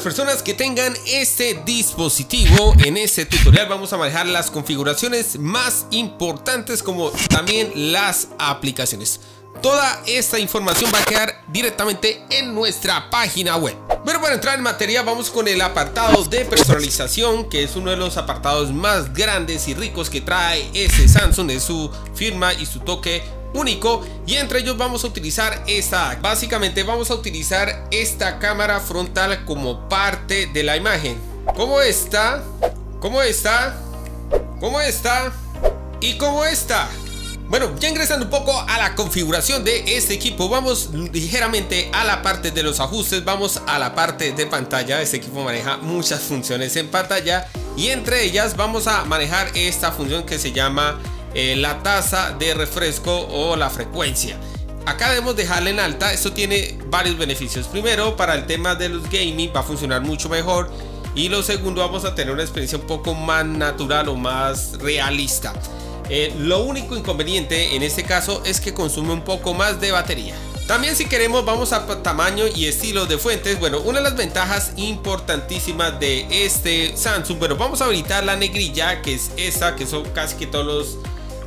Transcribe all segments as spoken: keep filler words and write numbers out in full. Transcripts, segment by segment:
las personas que tengan este dispositivo, en este tutorial vamos a manejar las configuraciones más importantes como también las aplicaciones. Toda esta información va a quedar directamente en nuestra página web. Pero para entrar en materia vamos con el apartado de personalización, que es uno de los apartados más grandes y ricos que trae este Samsung. Es su firma y su toque único, y entre ellos vamos a utilizar esta. Básicamente vamos a utilizar esta cámara frontal como parte de la imagen, como esta, como esta, como esta y como esta. Bueno, ya ingresando un poco a la configuración de este equipo, vamos ligeramente a la parte de los ajustes, vamos a la parte de pantalla. Este equipo maneja muchas funciones en pantalla y entre ellas vamos a manejar esta función que se llama eh, la tasa de refresco o la frecuencia. Acá debemos dejarla en alta, esto tiene varios beneficios. Primero, para el tema de los gaming va a funcionar mucho mejor, y lo segundo, vamos a tener una experiencia un poco más natural o más realista. Eh, lo único inconveniente en este caso es que consume un poco más de batería. También, si queremos, vamos a tamaño y estilo de fuentes. Bueno, una de las ventajas importantísimas de este Samsung, pero vamos a habilitar la negrilla, que es esta, que son casi que todos los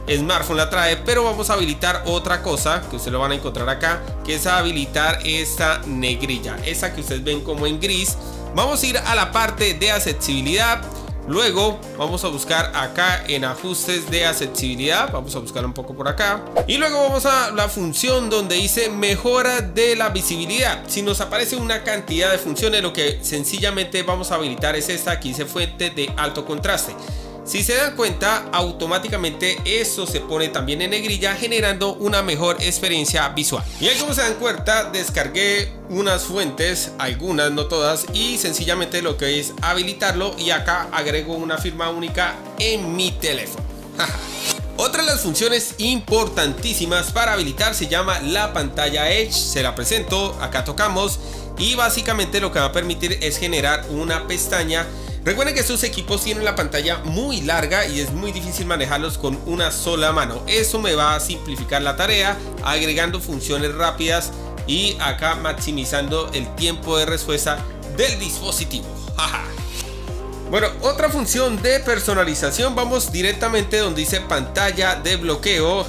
smartphones la trae, pero vamos a habilitar otra cosa que ustedes lo van a encontrar acá, que es habilitar esta negrilla, esa que ustedes ven como en gris. Vamos a ir a la parte de accesibilidad. Luego vamos a buscar acá en ajustes de accesibilidad, vamos a buscar un poco por acá, y luego vamos a la función donde dice mejora de la visibilidad. Si nos aparece una cantidad de funciones, lo que sencillamente vamos a habilitar es esta, aquí dice fuente de alto contraste. Si se dan cuenta, automáticamente eso se pone también en negrilla, generando una mejor experiencia visual. Y ahí, como se dan cuenta, descargué unas fuentes, algunas, no todas, y sencillamente lo que es habilitarlo, y acá agrego una firma única en mi teléfono. Otra de las funciones importantísimas para habilitar se llama la pantalla Edge. Se la presento, acá tocamos, y básicamente lo que va a permitir es generar una pestaña. Recuerden que estos equipos tienen la pantalla muy larga y es muy difícil manejarlos con una sola mano. Eso me va a simplificar la tarea, agregando funciones rápidas y acá maximizando el tiempo de respuesta del dispositivo. Bueno, otra función de personalización, vamos directamente donde dice pantalla de bloqueo.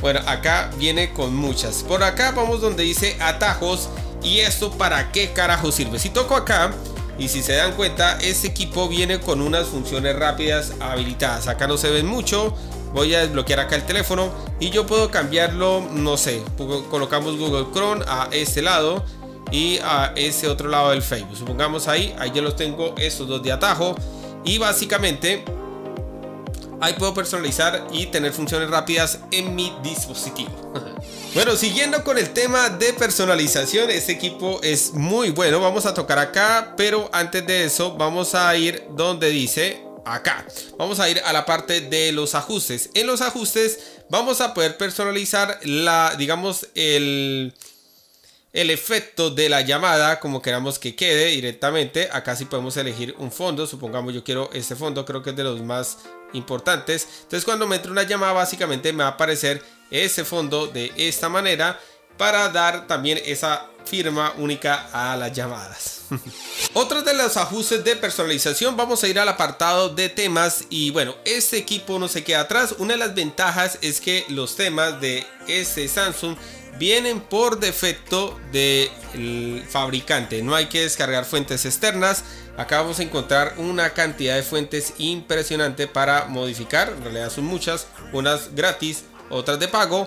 Bueno, acá viene con muchas. Por acá vamos donde dice atajos, y esto para qué carajo sirve. Si toco acá, y si se dan cuenta, este equipo viene con unas funciones rápidas habilitadas. Acá no se ven mucho. Voy a desbloquear acá el teléfono y yo puedo cambiarlo, no sé, colocamos Google Chrome a este lado y a ese otro lado del Facebook. Supongamos ahí, ahí yo los tengo estos dos de atajo, y básicamente ahí puedo personalizar y tener funciones rápidas en mi dispositivo. Bueno, siguiendo con el tema de personalización, este equipo es muy bueno. Vamos a tocar acá, pero antes de eso vamos a ir donde dice acá. Vamos a ir a la parte de los ajustes. En los ajustes vamos a poder personalizar la, digamos, el, el efecto de la llamada, como queramos que quede directamente. Acá sí podemos elegir un fondo. Supongamos yo quiero este fondo, creo que es de los más importantes. Entonces, cuando me entre una llamada, básicamente me va a aparecer ese fondo de esta manera, para dar también esa firma única a las llamadas. Otro de los ajustes de personalización, vamos a ir al apartado de temas, y bueno, este equipo no se queda atrás. Una de las ventajas es que los temas de este Samsung vienen por defecto del fabricante, no hay que descargar fuentes externas. Acá vamos a encontrar una cantidad de fuentes impresionante para modificar, en realidad son muchas, unas gratis, otras de pago,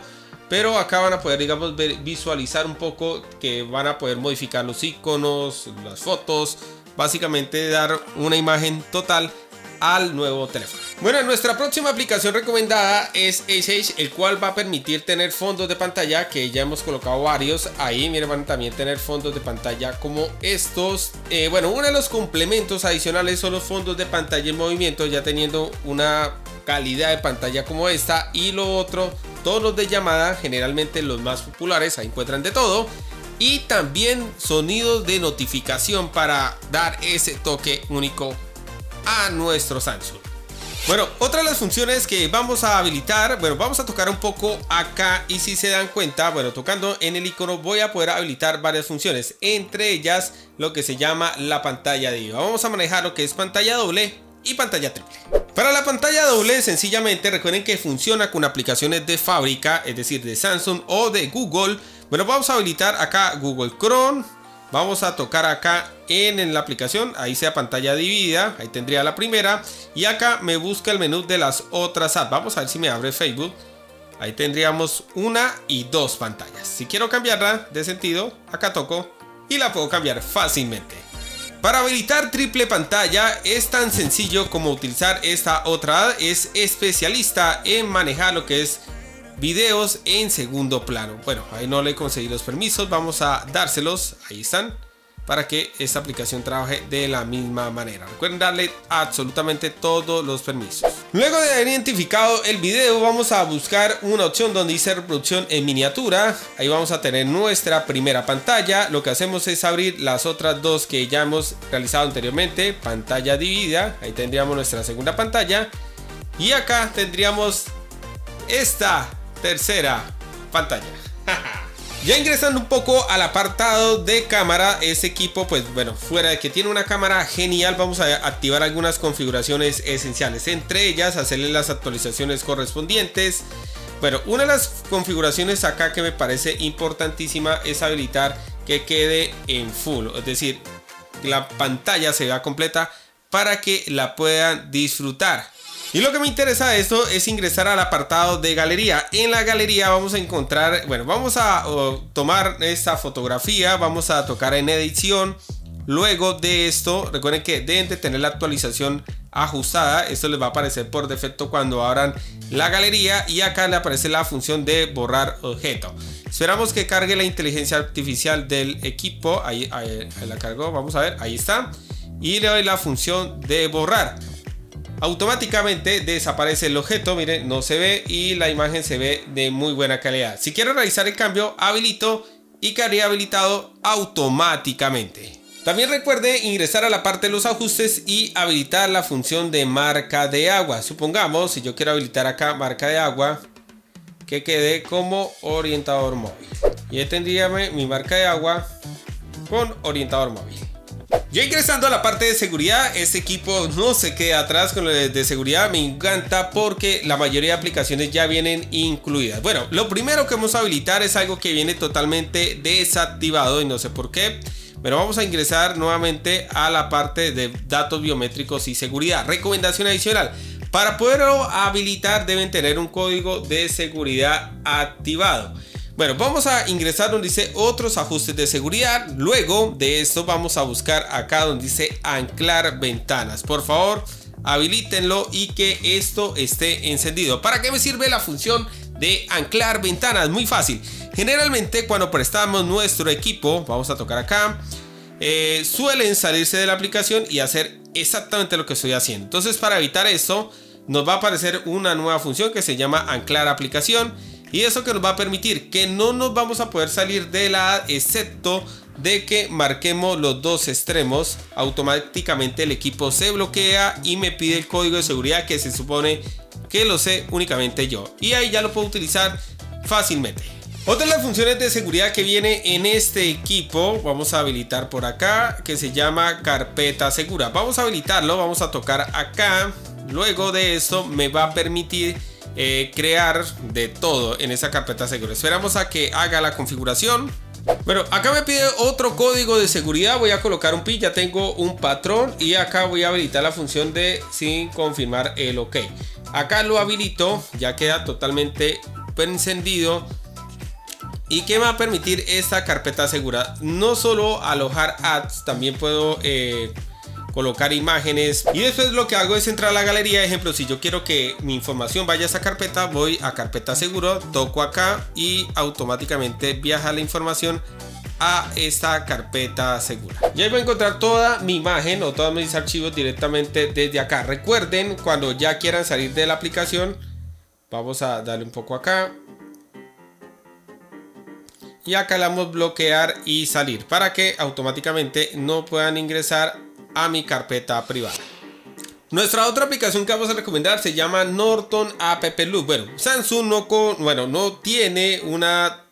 pero acá van a poder, digamos, ver, visualizar un poco, que van a poder modificar los iconos, las fotos, básicamente dar una imagen total al nuevo teléfono. Bueno, nuestra próxima aplicación recomendada es Ace, el cual va a permitir tener fondos de pantalla, que ya hemos colocado varios ahí. Miren, van a también tener fondos de pantalla como estos. Eh, bueno, uno de los complementos adicionales son los fondos de pantalla en movimiento, ya teniendo una calidad de pantalla como esta, y lo otro, todos los de llamada, generalmente los más populares, ahí encuentran de todo, y también sonidos de notificación para dar ese toque único a nuestro Samsung. Bueno, otra de las funciones que vamos a habilitar, bueno, vamos a tocar un poco acá y si se dan cuenta, bueno, tocando en el icono voy a poder habilitar varias funciones, entre ellas lo que se llama la pantalla de I V A. Vamos a manejar lo que es pantalla doble y pantalla triple. Para la pantalla doble, sencillamente recuerden que funciona con aplicaciones de fábrica, es decir, de Samsung o de Google. Bueno, vamos a habilitar acá Google Chrome. Vamos a tocar acá en, en la aplicación, ahí sea pantalla dividida, ahí tendría la primera. Y acá me busca el menú de las otras apps. Vamos a ver si me abre Facebook. Ahí tendríamos una y dos pantallas. Si quiero cambiarla de sentido, acá toco y la puedo cambiar fácilmente. Para habilitar triple pantalla es tan sencillo como utilizar esta otra app. Es especialista en manejar lo que es videos en segundo plano. Bueno, ahí no le conseguí los permisos, vamos a dárselos, ahí están, para que esta aplicación trabaje de la misma manera. Recuerden darle absolutamente todos los permisos. Luego de haber identificado el video, vamos a buscar una opción donde dice reproducción en miniatura. Ahí vamos a tener nuestra primera pantalla. Lo que hacemos es abrir las otras dos que ya hemos realizado anteriormente. Pantalla dividida, ahí tendríamos nuestra segunda pantalla. Y acá tendríamos esta tercera pantalla. Ya ingresando un poco al apartado de cámara, este equipo, pues bueno, fuera de que tiene una cámara genial, vamos a activar algunas configuraciones esenciales, entre ellas hacerle las actualizaciones correspondientes. Bueno, una de las configuraciones acá que me parece importantísima es habilitar que quede en full, es decir, la pantalla se vea completa para que la puedan disfrutar. Y lo que me interesa de esto es ingresar al apartado de galería. En la galería vamos a encontrar, bueno, vamos a o, tomar esta fotografía, vamos a tocar en edición. Luego de esto, recuerden que deben de tener la actualización ajustada. Esto les va a aparecer por defecto cuando abran la galería y acá le aparece la función de borrar objeto. Esperamos que cargue la inteligencia artificial del equipo. Ahí, ahí, ahí la cargo, vamos a ver, ahí está. Y le doy la función de borrar. Automáticamente desaparece el objeto, miren, no se ve y la imagen se ve de muy buena calidad. Si quiero realizar el cambio, habilito y quedaría habilitado automáticamente. También recuerde ingresar a la parte de los ajustes y habilitar la función de marca de agua. Supongamos, si yo quiero habilitar acá marca de agua, que quede como orientador móvil. Y ahí tendría mi marca de agua con orientador móvil. Ya ingresando a la parte de seguridad, este equipo no se queda atrás con lo de seguridad, me encanta porque la mayoría de aplicaciones ya vienen incluidas. Bueno, lo primero que vamos a habilitar es algo que viene totalmente desactivado y no sé por qué, pero vamos a ingresar nuevamente a la parte de datos biométricos y seguridad. Recomendación adicional, para poderlo habilitar deben tener un código de seguridad activado. Bueno, vamos a ingresar donde dice otros ajustes de seguridad. Luego de esto vamos a buscar acá donde dice anclar ventanas. Por favor, habilítenlo y que esto esté encendido. ¿Para qué me sirve la función de anclar ventanas? Muy fácil. Generalmente cuando prestamos nuestro equipo, vamos a tocar acá, eh, suelen salirse de la aplicación y hacer exactamente lo que estoy haciendo. Entonces, para evitar esto, nos va a aparecer una nueva función que se llama anclar aplicación. Y eso que nos va a permitir que no nos vamos a poder salir de la app, excepto de que marquemos los dos extremos. Automáticamente el equipo se bloquea y me pide el código de seguridad que se supone que lo sé únicamente yo. Y ahí ya lo puedo utilizar fácilmente. Otra de las funciones de seguridad que viene en este equipo, vamos a habilitar por acá, que se llama carpeta segura. Vamos a habilitarlo, vamos a tocar acá. Luego de eso me va a permitir Eh, crear de todo en esa carpeta segura. Esperamos a que haga la configuración. Bueno, acá me pide otro código de seguridad. Voy a colocar un pi, ya tengo un patrón. Y acá voy a habilitar la función de sin confirmar el OK. Acá lo habilito, ya queda totalmente encendido. Y que me va a permitir esta carpeta segura. No solo alojar ads, también puedo eh, colocar imágenes. Y después lo que hago es entrar a la galería. Ejemplo, si yo quiero que mi información vaya a esa carpeta, voy a carpeta seguro, toco acá y automáticamente viaja la información a esta carpeta segura. Y ahí voy a encontrar toda mi imagen o todos mis archivos directamente desde acá. Recuerden, cuando ya quieran salir de la aplicación, vamos a darle un poco acá. Y acá le damos bloquear y salir para que automáticamente no puedan ingresar a mi carpeta privada. Nuestra otra aplicación que vamos a recomendar se llama Norton AppLock. Bueno, Samsung no, con, bueno, no tiene una...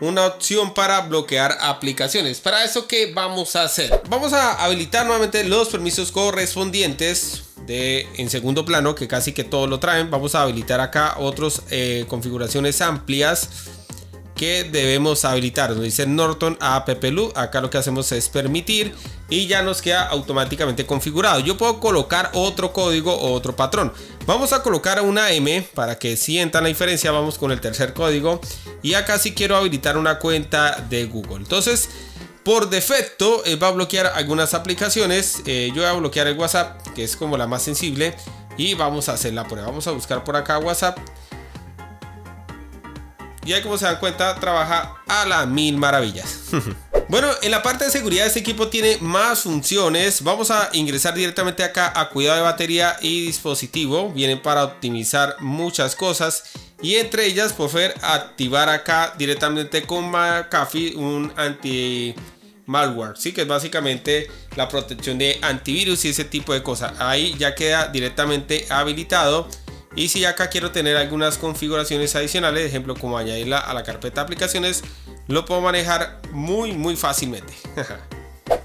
una opción para bloquear aplicaciones. Para eso, ¿qué vamos a hacer? Vamos a habilitar nuevamente los permisos correspondientes de, en segundo plano, que casi que todo lo traen. Vamos a habilitar acá otras eh, configuraciones amplias que debemos habilitar. Nos dice Norton AppLock. Acá lo que hacemos es permitir y ya nos queda automáticamente configurado. Yo puedo colocar otro código o otro patrón. Vamos a colocar una M para que sientan la diferencia. Vamos con el tercer código. Y acá sí quiero habilitar una cuenta de Google. Entonces, por defecto, eh, va a bloquear algunas aplicaciones. Eh, yo voy a bloquear el WhatsApp, que es como la más sensible. Y vamos a hacer la prueba. Vamos a buscar por acá WhatsApp. Y ahí, como se dan cuenta, trabaja a las mil maravillas. Bueno, en la parte de seguridad este equipo tiene más funciones. Vamos a ingresar directamente acá a cuidado de batería y dispositivo. Vienen para optimizar muchas cosas. Y entre ellas, por favor, activar acá directamente con McAfee un anti-malware, ¿sí? Que es básicamente la protección de antivirus y ese tipo de cosas. Ahí ya queda directamente habilitado. Y si acá quiero tener algunas configuraciones adicionales, ejemplo como añadirla a la carpeta aplicaciones, lo puedo manejar muy muy fácilmente.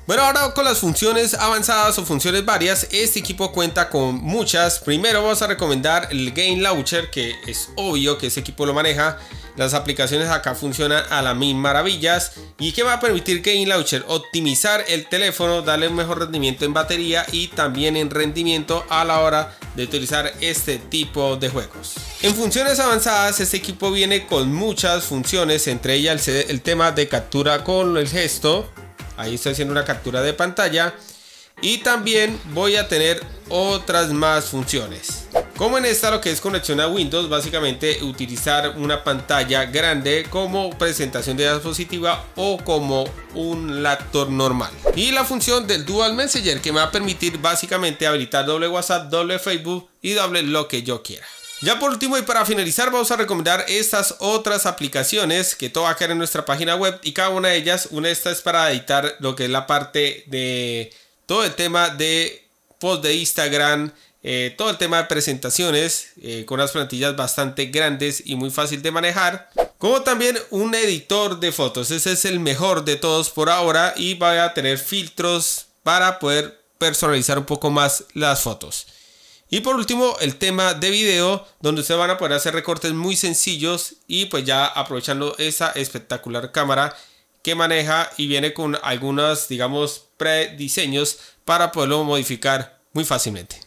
Bueno, ahora con las funciones avanzadas o funciones varias, este equipo cuenta con muchas. Primero vamos a recomendar el Game Launcher, que es obvio que ese equipo lo maneja. Las aplicaciones acá funcionan a las mil maravillas. ¿Y qué va a permitir Game Launcher? Optimizar el teléfono, darle un mejor rendimiento en batería y también en rendimiento a la hora de utilizar este tipo de juegos. En funciones avanzadas, este equipo viene con muchas funciones, entre ellas el, el tema de captura con el gesto. Ahí estoy haciendo una captura de pantalla. Y también voy a tener otras más funciones. Como en esta, lo que es conexión a Windows, básicamente utilizar una pantalla grande como presentación de diapositiva o como un laptop normal. Y la función del Dual Messenger, que me va a permitir básicamente habilitar doble WhatsApp, doble Facebook y doble lo que yo quiera. Ya por último y para finalizar, vamos a recomendar estas otras aplicaciones que todo va a caer en nuestra página web, y cada una de ellas, una de estas es para editar lo que es la parte de todo el tema de post de Instagram, eh, todo el tema de presentaciones eh, con unas plantillas bastante grandes y muy fácil de manejar, como también un editor de fotos. Ese es el mejor de todos por ahora y va a tener filtros para poder personalizar un poco más las fotos. Y por último, el tema de video, donde ustedes van a poder hacer recortes muy sencillos y pues ya aprovechando esa espectacular cámara que maneja, y viene con algunos, digamos, prediseños para poderlo modificar muy fácilmente.